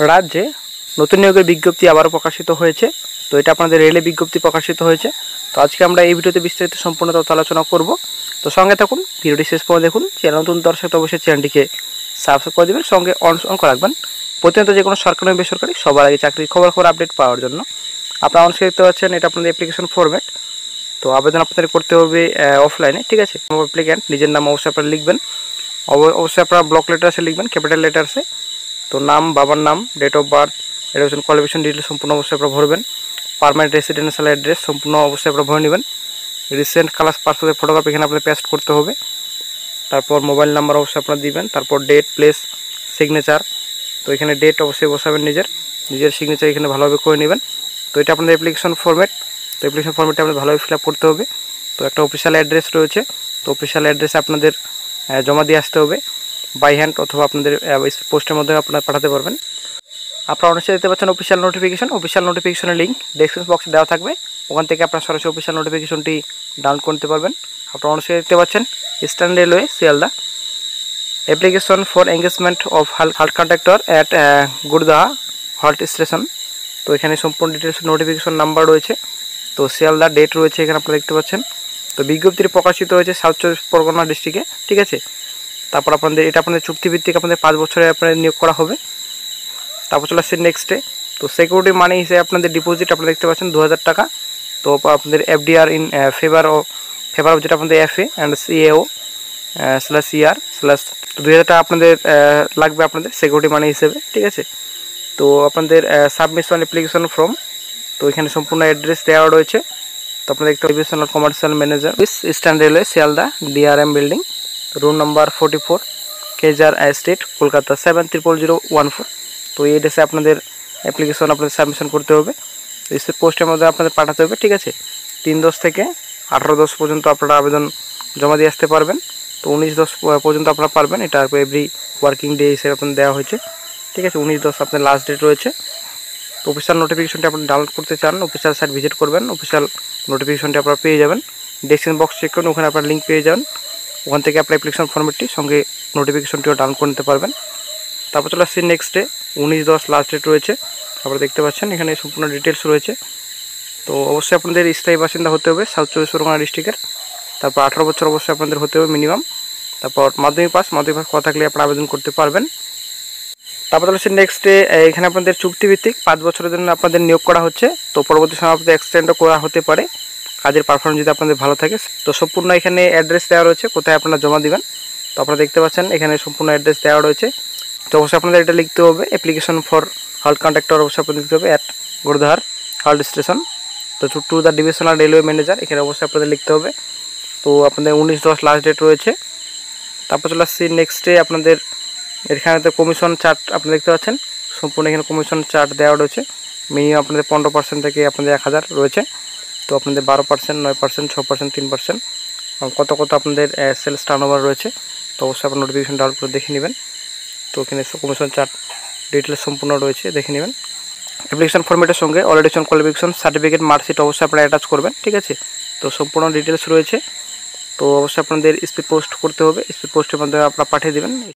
राज्ये नतून नियोगের বিজ্ঞপ্তি আবারও প্রকাশিত হয়েছে। তো এটা আপনাদের রেলে বিজ্ঞপ্তি প্রকাশিত হয়েছে। তো আজকে আমরা এই ভিডিওতে বিস্তারিত সম্পূর্ণ তথ্য আলোচনা করব। তো সঙ্গে থাকুন, ভিডিওটি শেষ পর্যন্ত দেখুন। চ্যানেল নতুন দর্শক তো অবশ্যই চ্যানেলটিকে সাবস্ক্রাইব করে দেবেন, সঙ্গে অন করে রাখবেন প্রতিনিয়ত যে কোনো সরকারি বেসরকারি সবার আগে চাকরির খবর আপডেট পাওয়ার জন্য। আপনারা অনস্ক্রিন দেখতে পাচ্ছেন এটা আপনাদের অ্যাপ্লিকেশন ফর্ম্যাট। তো আবেদন আপনাদের করতে হবে অফলাইনে, ঠিক আছে। অ্যাপ্লিক্যান্ট নিজের নাম অবশ্যই আপনারা লিখবেন, অবশ্যই আপনারা ব্লক লেটার্সে লিখবেন, ক্যাপিটাল লেটার্সে। তো নাম, বাবার নাম, date of birth, education qualification details সম্পূর্ণ অবশ্যই আপনারা ভরবেন। পার্মানেন্ট রেসিডেন্সিয়াল অ্যাড্রেস সম্পূর্ণ অবশ্যই আপনারা ভরে নেবেন। রিসেন্ট ক্লাস পাসপোর্টের ফটোগ্রাফি এখানে আপনাদের পেস্ট করতে হবে। তারপর মোবাইল নাম্বার অবশ্যই আপনারা দিবেন। তারপর ডেট, প্লেস, সিগনেচার। তো এখানে ডেট অবশ্যই বসাবেন, নিজের সিগনেচার এখানে ভালোভাবে করে নেবেন। তো এটা আপনাদের অ্যাপ্লিকেশন ফর্ম্যাট। তো অ্যাপ্লিকেশন ফর্ম্যাটটা আপনাদের ভালোভাবে ফিল আপ করতে হবে। তো একটা অফিসিয়াল অ্যাড্রেস রয়েছে, তো অফিসিয়াল অ্যাড্রেসে আপনাদের জমা দিয়ে আসতে হবে বাই হ্যান্ড, অথবা আপনাদের পোস্টের মাধ্যমে আপনারা পাঠাতে পারবেন। আপনারা অনলাইনে দেখতে পাচ্ছেন অফিসিয়াল নোটিফিকেশন। অফিসিয়াল নোটিফিকেশনের লিঙ্ক ডেসক্রিপশন বক্সে দেওয়া থাকবে, ওখান থেকে আপনারা সরাসরি অফিসিয়াল নোটিফিকেশনটি ডাউনলোড করতে পারবেন। আপনারা অনলাইনে দেখতে পাচ্ছেন eastern railway Sealdah application for engagement of halt contractor at Gurdaha halt station. তো এখানে সম্পূর্ণ ডিটেলস নোটিফিকেশন নাম্বার রয়েছে। তো শিয়ালদা ডেট রয়েছে এখানে আপনারা দেখতে পাচ্ছেন। তো বিজ্ঞপ্তিটি প্রকাশিত হয়েছে সাউথ চব্বিশ পরগনা ডিস্ট্রিক্টে, ঠিক আছে। তারপর আপনাদের এটা আপনাদের চুক্তিভিত্তিক আপনাদের 5 বছরে আপনাদের নিয়োগ করা হবে। তারপর চলে আসছে নেক্সটে। তো সিকিউরিটি মানি হিসেবে আপনাদের ডিপোজিট আপনারা দেখতে পাচ্ছেন 2000 টাকা। তো আপনাদের এফডিআর ইন ফেভার অফ যেটা আপনাদের FA/CAO/ER/ 2000 টাকা আপনাদের লাগবে আপনাদের সিকিউরিটি মানি হিসেবে, ঠিক আছে। তো আপনাদের সাবমিশন অ্যাপ্লিকেশন ফর্ম। তো এখানে সম্পূর্ণ অ্যাড্রেস দেওয়া রয়েছে। তো আপনাদের একটা অ্যাপ্লিকেশনাল commercial manager eastern railway Sealdah DRM building, room number 44, Kaiser street, Kolkata 7000014। তো এই ড্রেসে আপনাদের অ্যাপ্লিকেশন আপনাদের সাবমিশন করতে হবে। এসের পোস্টের মধ্যে আপনাদের পাঠাতে হবে, ঠিক আছে। 3/10 থেকে 18/10 পর্যন্ত আপনারা আবেদন জমা দিয়ে আসতে পারবেন। তো 19/10 পর্যন্ত আপনারা পারবেন, এটা এভরি ওয়ার্কিং ডে হিসেবে আপনাদের দেওয়া হয়েছে, ঠিক আছে। 19/10 আপনার লাস্ট ডেট রয়েছে। তো অফিসিয়াল নোটিফিকেশনটি আপনি ডাউনলোড করতে চান, অফিসিয়াল সাইট ভিজিট করবেন, অফিসিয়াল নোটিফিকেশনটি আপনারা পেয়ে যাবেন। ডেসক্রিপশন বক্স চেক করুন, ওখানে আপনার লিঙ্ক পেয়ে যাবেন। ওখান থেকে আপনার অ্যাপ্লিকেশন ফর্মেটটি সঙ্গে নোটিফিকেশনটিও ডাউনলোড করে নিতে পারবেন। তারপর চলে আসছি নেক্সট ডে। 19/10 লাস্ট ডেট রয়েছে, আপনারা দেখতে পাচ্ছেন এখানে সম্পূর্ণ ডিটেলস রয়েছে। তো অবশ্যই আপনাদের স্থায়ী বাসিন্দা হতে হবে সাউথ চব্বিশ পরগনা ডিস্ট্রিক্টের। তারপর 18 বছর অবশ্যই আপনাদের হতে হবে মিনিমাম। তারপর মাধ্যমিক পাস করা থাকলে আপনারা আবেদন করতে পারবেন। তারপর চলে আসছে নেক্সট ডে। এখানে আপনাদের চুক্তিভিত্তিক 5 বছরের জন্য আপনাদের নিয়োগ করা হচ্ছে। তো পরবর্তী সময় আপনাদের এক্সটেন্ডও করা হতে পারে কাজের পারফরমেন্স যদি আপনাদের ভালো থাকে। তো সম্পূর্ণ এখানে অ্যাড্রেস দেওয়া রয়েছে কোথায় আপনারা জমা দেবেন। তো আপনারা দেখতে পাচ্ছেন এখানে সম্পূর্ণ অ্যাড্রেস দেওয়া রয়েছে। তো অবশ্যই আপনাদের এটা লিখতে হবে অ্যাপ্লিকেশন ফর হল্ট কন্ট্রাক্টর অবশ্যই আপনাদের লিখতে হবে অ্যাট গুরদাহার হল্ট স্টেশন। তো to the divisional railway manager এখানে অবশ্যই আপনাদের লিখতে হবে। তো আপনাদের 19/10 লাস্ট ডেট রয়েছে। তারপর চলে আসছি নেক্সট ডে। আপনাদের এখানে তো কমিশন চার্ট আপনারা দেখতে পাচ্ছেন, সম্পূর্ণ এখানে কমিশন চার্ট দেওয়া রয়েছে। মিনিমাম আপনাদের 15% থেকে আপনাদের 1000 রয়েছে। তো আপনাদের 12%, 9%, 6%, 3%, কত আপনাদের সেলস টার্নওভার রয়েছে। তো অবশ্যই আপনার নোটিফিকেশন ডাউনলোড করে দেখে নেবেন। তো এখানে কমিশন চার্ট ডিটেলস সম্পূর্ণ রয়েছে, দেখে নেবেন। অ্যাপ্লিকেশন ফর্মেটের সঙ্গে এডুকেশন কোয়ালিফিকেশন সার্টিফিকেট, মার্কশিট অবশ্যই আপনারা অ্যাটাচ করবেন, ঠিক আছে। তো সম্পূর্ণ ডিটেলস রয়েছে। তো অবশ্যই আপনাদের স্পিড পোস্ট করতে হবে, স্পিড পোস্টের মাধ্যমে আপনারা পাঠিয়ে দেবেন।